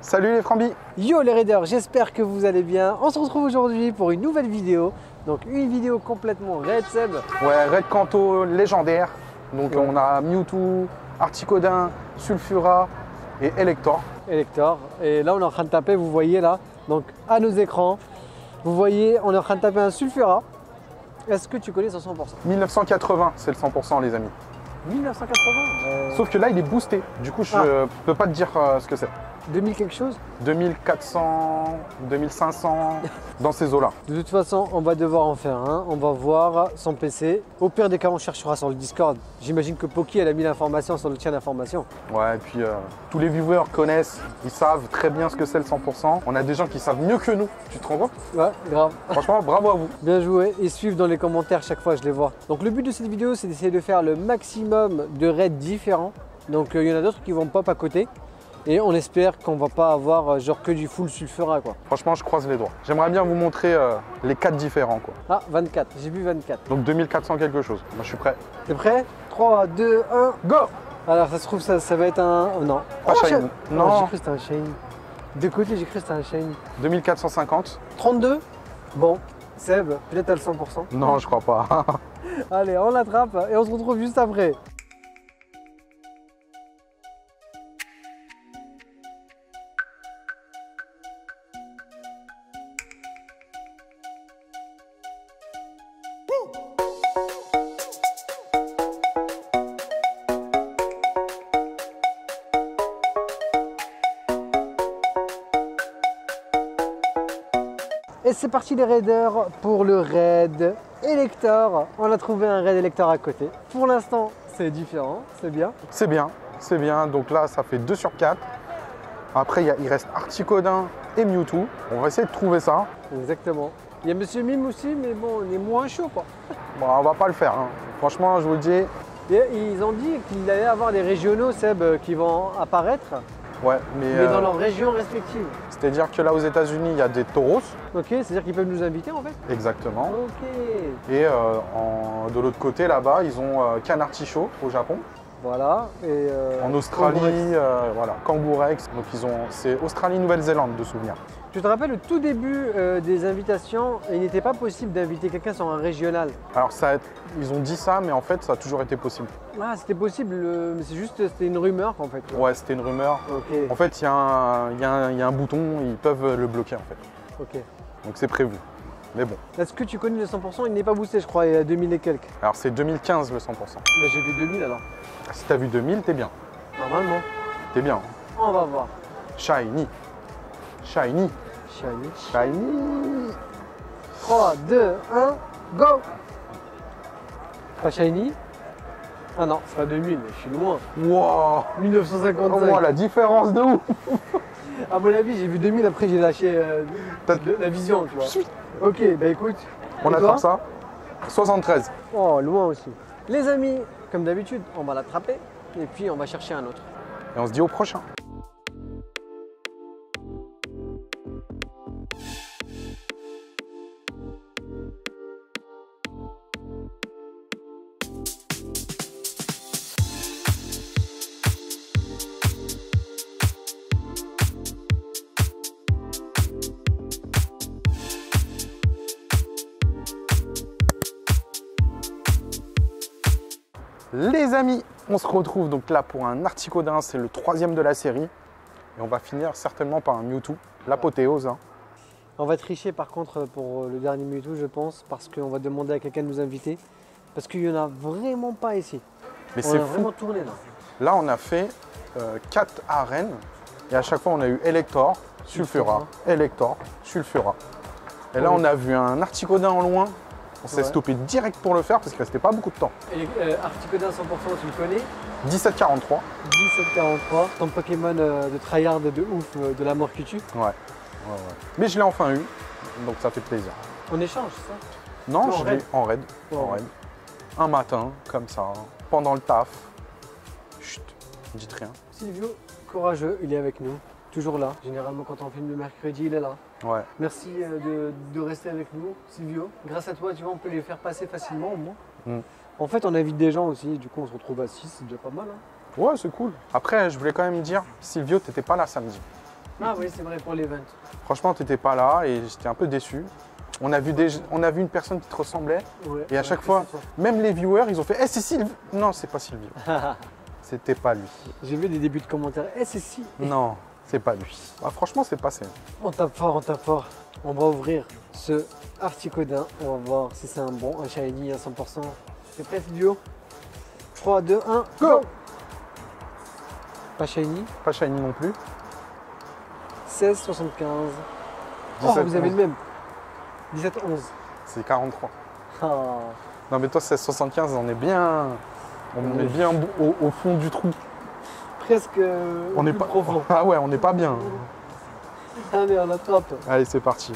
Salut les frambis! Yo les raiders, j'espère que vous allez bien. On se retrouve aujourd'hui pour une nouvelle vidéo. Donc une vidéo complètement raid Seb. Ouais, raid Kanto légendaire. Donc ouais. On a Mewtwo, Artikodin, Sulfura et Élector. Élector. Et là on est en train de taper, vous voyez là, donc à nos écrans, vous voyez, on est en train de taper un Sulfura. Est-ce que tu connais son 100%? 1980, c'est le 100% les amis. 1980 Sauf que là il est boosté, du coup je peux pas te dire ce que c'est. 2000 quelque chose, 2400, 2500, dans ces eaux-là. De toute façon, on va devoir en faire un. On va voir son PC. Au pire des cas, on cherchera sur le Discord. J'imagine que Poki, elle a mis l'information sur le tien d'information. Ouais, et puis tous les viewers connaissent, ils savent très bien ce que c'est le 100%. On a des gens qui savent mieux que nous. Tu te rends compte? Ouais, grave. Franchement, bravo à vous. Bien joué. Ils suivent dans les commentaires chaque fois, je les vois. Donc le but de cette vidéo, c'est d'essayer de faire le maximum de raids différents. Donc il y en a d'autres qui vont pop à côté. Et on espère qu'on va pas avoir genre que du full Sulfura quoi. Franchement je croise les doigts. J'aimerais bien vous montrer les 4 différents quoi. Ah 24, j'ai vu 24. Donc 2400 quelque chose, moi je suis prêt. T'es prêt? 3, 2, 1, go! Alors ça se trouve ça va être un... Non. Pas oh, shiny. Non, j'ai cru que c'était un shiny. De côté j'ai cru que c'était un shiny. 2450. 32? Bon, Seb, peut-être à le 100%. Non je crois pas. Allez on l'attrape et on se retrouve juste après. Et c'est parti les raiders pour le raid Élector. On a trouvé un raid Élector à côté. Pour l'instant, c'est différent, c'est bien. C'est bien, c'est bien. Donc là, ça fait 2 sur 4. Après, il reste Artikodin et Mewtwo. On va essayer de trouver ça. Exactement. Il y a Monsieur Mime aussi, mais bon, on est moins chaud, quoi. Bon, on va pas le faire. Hein. Franchement, je vous le dis. Et ils ont dit qu'il allait y avoir des régionaux, Seb, qui vont apparaître. Ouais, mais dans leur région respective. C'est-à-dire que là, aux États-Unis, il y a des Tauros. Ok, c'est-à-dire qu'ils peuvent nous inviter en fait. Exactement. Ok. Et de l'autre côté, là-bas, ils ont Canarticho au Japon. Voilà. Et en Australie, voilà, Kangourex. Donc ils ont, c'est Australie-Nouvelle-Zélande de souvenir. Je te rappelle, au tout début des invitations, il n'était pas possible d'inviter quelqu'un sur un régional. Alors ça, ils ont dit ça, mais en fait, ça a toujours été possible. Ah, c'était possible, mais c'est juste, c'était une rumeur en fait. Ouais, c'était une rumeur. Okay. En fait, il y a un bouton, ils peuvent le bloquer en fait. Ok. Donc c'est prévu. Mais bon. Est-ce que tu connais le 100%? Il n'est pas boosté, je crois, il est à 2000 et quelques. Alors c'est 2015 le 100%. Bah, j'ai vu 2000 alors. Si t'as vu 2000, t'es bien. Normalement. T'es bien. On va voir. Shiny. Shiny. Shiny. Shiny. 3, 2, 1, go! Pas shiny? Ah non, c'est pas 2000, mais je suis loin. Wow! 1955. Oh, wow, la différence de ouf! À mon avis, j'ai vu 2000, après j'ai lâché la vision, tu vois. Ok, bah écoute. On attrape ça. 73. Oh, loin aussi. Les amis, comme d'habitude, on va l'attraper et puis on va chercher un autre. Et on se dit au prochain. Les amis, on se retrouve donc là pour un Artikodin, c'est le 3e de la série. Et on va finir certainement par un Mewtwo, l'apothéose. Hein. On va tricher par contre pour le dernier Mewtwo, je pense, parce qu'on va demander à quelqu'un de nous inviter. Parce qu'il n'y en a vraiment pas ici. Mais c'est vraiment tourné là. Là, on a fait 4 arènes. Et à chaque fois, on a eu Élector, Sulfura, Élector, Sulfura. Et là, on a vu un Artikodin en loin. On s'est stoppé direct pour le faire parce qu'il restait pas beaucoup de temps. Et Artikodin 100%, tu le connais? 1743. 1743, ton Pokémon de tryhard de ouf, de la mort qui tue. Ouais, ouais, ouais. Mais je l'ai enfin eu, donc ça fait plaisir. En échange, ça? Non, je l'ai en raid. Oh, en raid. Un matin, comme ça, pendant le taf. Chut, dites rien. Silvio, courageux, il est avec nous, toujours là. Généralement, quand on filme le mercredi, il est là. Ouais. Merci de rester avec nous, Silvio. Grâce à toi, tu vois, on peut les faire passer facilement au moins. Mm. En fait, on invite des gens aussi, du coup, on se retrouve à 6, c'est déjà pas mal. Hein. Ouais, c'est cool. Après, je voulais quand même dire, Silvio, t'étais pas là samedi. Ah oui, c'est vrai, pour l'event. Franchement, t'étais pas là et j'étais un peu déçu. On a vu, on a vu une personne qui te ressemblait ouais, et à chaque fois, même les viewers, ils ont fait hey, « c'est Silvio !» Non, c'est pas Silvio. C'était pas lui. J'ai vu des débuts de commentaires hey, « c'est si !» Non, c'est pas lui. Ah, franchement, c'est passé. On tape fort, on tape fort. On va ouvrir ce Artikodin. On va voir si c'est un bon, un shiny à 100%. T'es prêt, Silvio? 3, 2, 1, go! Pas shiny. Pas shiny non plus. 16,75. Oh, vous avez le même. 17,11. C'est 43. Oh. Non mais toi 16,75, on est bien. On est bien au fond du trou. Presque on plus est pas... profond. Ah ouais, on n'est pas bien. Allez, on attrape. Allez, c'est parti.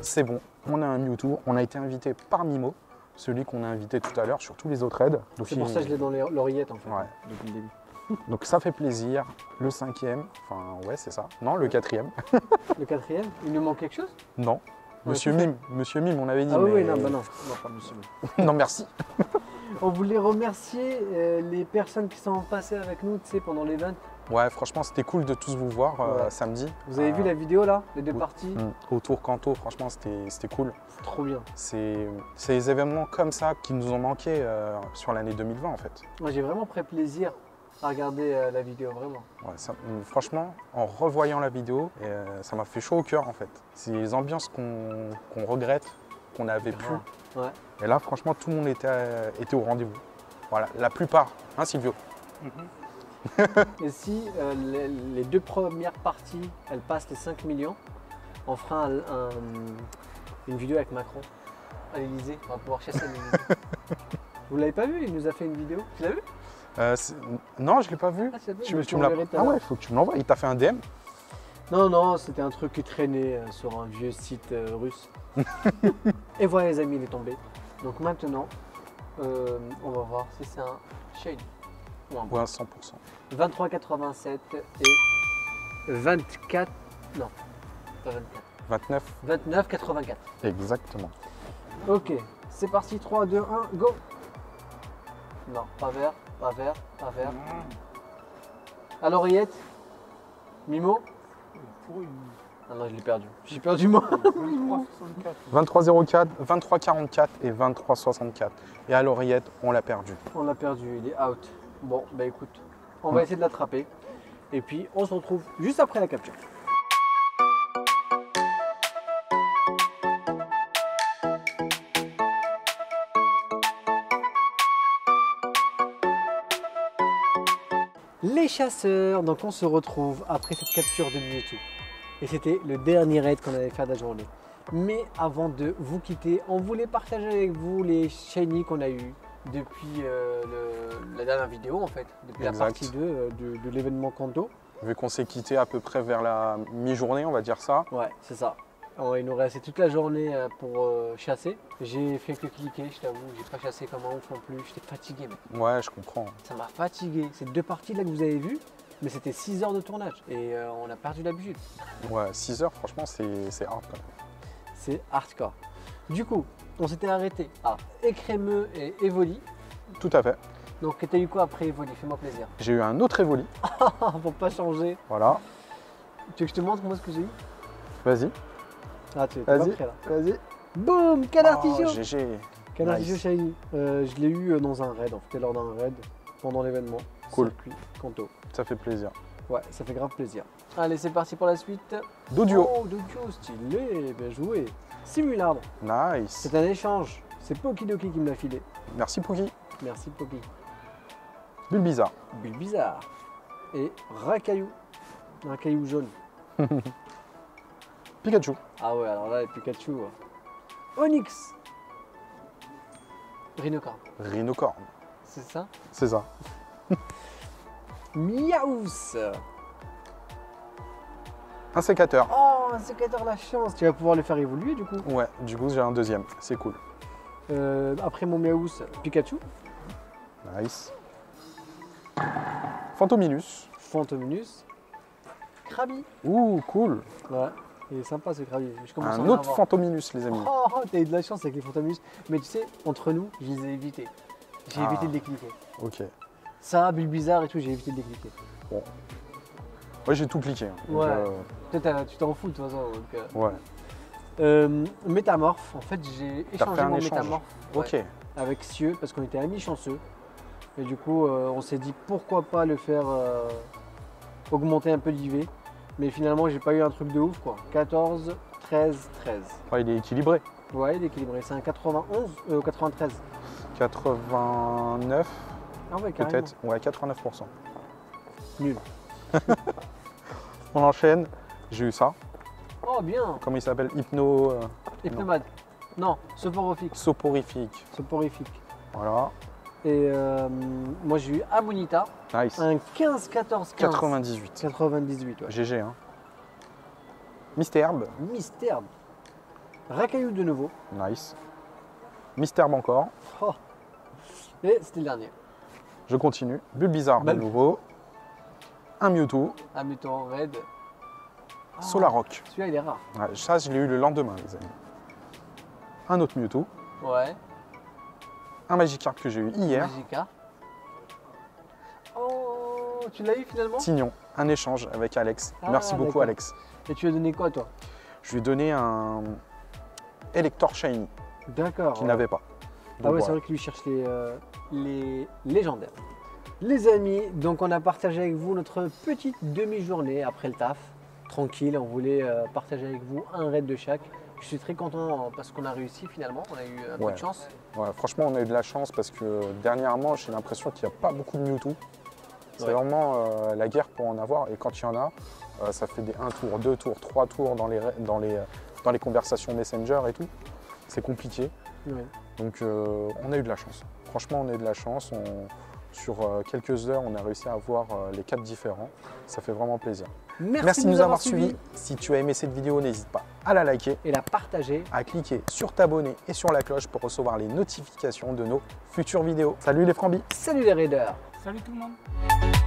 C'est bon, on a un Mewtwo, on a été invité par Mimo, celui qu'on a invité tout à l'heure sur tous les autres raids. C'est pour ça que je l'ai dans l'oreillette en fait, ouais. Depuis le début. Donc ça fait plaisir, le cinquième, enfin ouais c'est ça, non le quatrième. Le quatrième, il nous manque quelque chose? Non, Monsieur Mime, on avait dit. Ah oui, mais... non, bah non, non, pas Monsieur Mime. Non merci. On voulait remercier les personnes qui sont passées avec nous pendant l'event. Ouais, franchement, c'était cool de tous vous voir samedi. Vous avez vu la vidéo là, les deux parties autour Kanto, franchement, c'était cool. Trop bien. C'est des événements comme ça qui nous ont manqué sur l'année 2020 en fait. Moi, j'ai vraiment pris plaisir à regarder la vidéo, vraiment. Ouais, ça, franchement, en revoyant la vidéo, ça m'a fait chaud au cœur en fait. C'est les ambiances qu'on regrette, qu'on avait pu. Ouais. Et là, franchement, tout le monde était au rendez-vous. Voilà, la plupart, hein Silvio? Et si les deux premières parties, elles passent les 5 millions, on fera une vidéo avec Macron à l'Elysée, on va pouvoir chasser l'Elysée. Vous l'avez pas vu? Il nous a fait une vidéo. Tu l'as vu? Non, je l'ai pas vu. Ah, ah ouais, faut que tu me l'envoies. Il t'a fait un DM? Non, non, c'était un truc qui traînait sur un vieux site russe. Et voilà les amis, il est tombé. Donc maintenant, on va voir si c'est un shiny. Ou un 100%. 23,87 et 24. Non, pas 24. 29. 29,84. Exactement. Ok, c'est parti. 3, 2, 1, go! Non, pas vert, pas vert, pas vert. À l'oreillette, Mimo? Ah non, je l'ai perdu. J'ai perdu moi. 23,04, 23,44 et 23,64. Et à l'oreillette, on l'a perdu. On l'a perdu, il est out. Bon, bah écoute, on va essayer de l'attraper et puis on se retrouve juste après la capture. Les chasseurs, donc on se retrouve après cette capture de Mewtwo. Et c'était le dernier raid qu'on allait faire de la journée. Mais avant de vous quitter, on voulait partager avec vous les shiny qu'on a eu depuis la dernière vidéo en fait, depuis la partie 2 de l'événement Kanto. Vu qu'on s'est quitté à peu près vers la mi-journée, on va dire ça. Ouais, c'est ça. Il nous restait toute la journée pour chasser. J'ai fait que cliquer, je t'avoue, j'ai pas chassé comme un ouf non plus, j'étais fatigué mec. Ouais, je comprends. Ça m'a fatigué. Ces deux parties là que vous avez vues, mais c'était 6 heures de tournage et on a perdu l'habitude. Ouais, 6 heures franchement c'est hard quand même. C'est hardcore. Du coup, on s'était arrêté à Écrémeux et Évoli. Tout à fait. Donc, t'as eu quoi après Évoli? Fais-moi plaisir. J'ai eu un autre Évoli. Pour pas changer. Voilà. Tu veux que je te montre moi ce que j'ai eu? Vas-y. Ah, tu es pas prêt là. Vas-y. Boum, Canarticho. Oh, GG. Canarticho shiny. Je l'ai eu dans un raid, en fait, lors d'un raid pendant l'événement. Cool. Kanto. Ça fait plaisir. Ouais, ça fait grave plaisir. Allez, c'est parti pour la suite. Doudio. Oh, Doudio, stylé. Bien joué. Simulard. Nice. C'est un échange. C'est Pokidoki qui me l'a filé. Merci Poki. Merci Poki. Bulbizarre. Bulbizarre. Et Racaillou. Racaillou jaune. Pikachu. Ah ouais, alors là, les Pikachu. Onyx. Rhinocorne. Rhinocorne. C'est ça? C'est ça. Miaous. Un sécateur. Oh, un sécateur, la chance. Tu vas pouvoir le faire évoluer du coup? Ouais, du coup j'ai un deuxième, c'est cool. Après mon Miaous, Pikachu. Nice. Fantominus. Fantominus. Krabby. Ouh, cool. Ouais, il est sympa ce Krabby. Un autre Fantominus, les amis. Oh, t'as eu de la chance avec les Fantominus. Mais tu sais, entre nous, je les ai évités. J'ai évité de les cliquer. Ok. Ça, Bulbizarre et tout, j'ai évité de les cliquer. Bon. Ouais, j'ai tout cliqué. Ouais. Peut-être tu t'en fous de toute façon. Donc, ouais. Métamorph, en fait, j'ai échangé mon Métamorph ouais, avec Sieu parce qu'on était amis chanceux. Et du coup, on s'est dit pourquoi pas le faire augmenter un peu l'IV. Mais finalement, j'ai pas eu un truc de ouf quoi. 14, 13, 13. Ouais, il est équilibré. Ouais, il est équilibré. C'est un 91, 93. 89. Ah ouais, peut-être. Ouais, 89%. Nul. On enchaîne. J'ai eu ça. Oh bien. Comment il s'appelle? Hypnomade. Non, Soporifique. Soporifique. Soporifique. Voilà. Et moi j'ai eu Amonita. Nice. Un 15-14-15. 98. 98, ouais. GG, hein. Mystherbe. Mystherbe. Racaillou de nouveau. Nice. Mystherbe encore. Oh. Et c'était le dernier. Je continue. Bulbizarre de nouveau. Un Mewtwo. Un Mewtwo en raid. Ah, Solaroc. Celui-là, il est rare. Ouais, ça, je l'ai eu le lendemain, les amis. Un autre Mewtwo. Ouais. Un Magikarp que j'ai eu hier. Magikarp. Oh, tu l'as eu finalement? Signon. Un échange avec Alex. Ah, merci beaucoup, Alex. Et tu lui as donné quoi, toi? Je lui ai donné un Elector Shiny. D'accord. Qu'il n'avait pas. Donc, ah ouais, voilà. C'est vrai qu'il lui cherche les légendaires. Les amis, donc on a partagé avec vous notre petite demi-journée après le taf. Tranquille, on voulait partager avec vous un raid de chaque. Je suis très content parce qu'on a réussi finalement, on a eu un peu de chance. Ouais, franchement on a eu de la chance parce que dernièrement j'ai l'impression qu'il n'y a pas beaucoup de Mewtwo. C'est vraiment la guerre pour en avoir et quand il y en a, ça fait des 1 tour, 2 tours, 3 tours dans les conversations Messenger et tout. C'est compliqué. Ouais. Donc on a eu de la chance. Franchement on a eu de la chance. Sur quelques heures, on a réussi à avoir les 4 différents. Ça fait vraiment plaisir. Merci de nous avoir suivis. Si tu as aimé cette vidéo, n'hésite pas à la liker. Et la partager. À cliquer sur t'abonner et sur la cloche pour recevoir les notifications de nos futures vidéos. Salut les Frambis. Salut les Raiders. Salut tout le monde.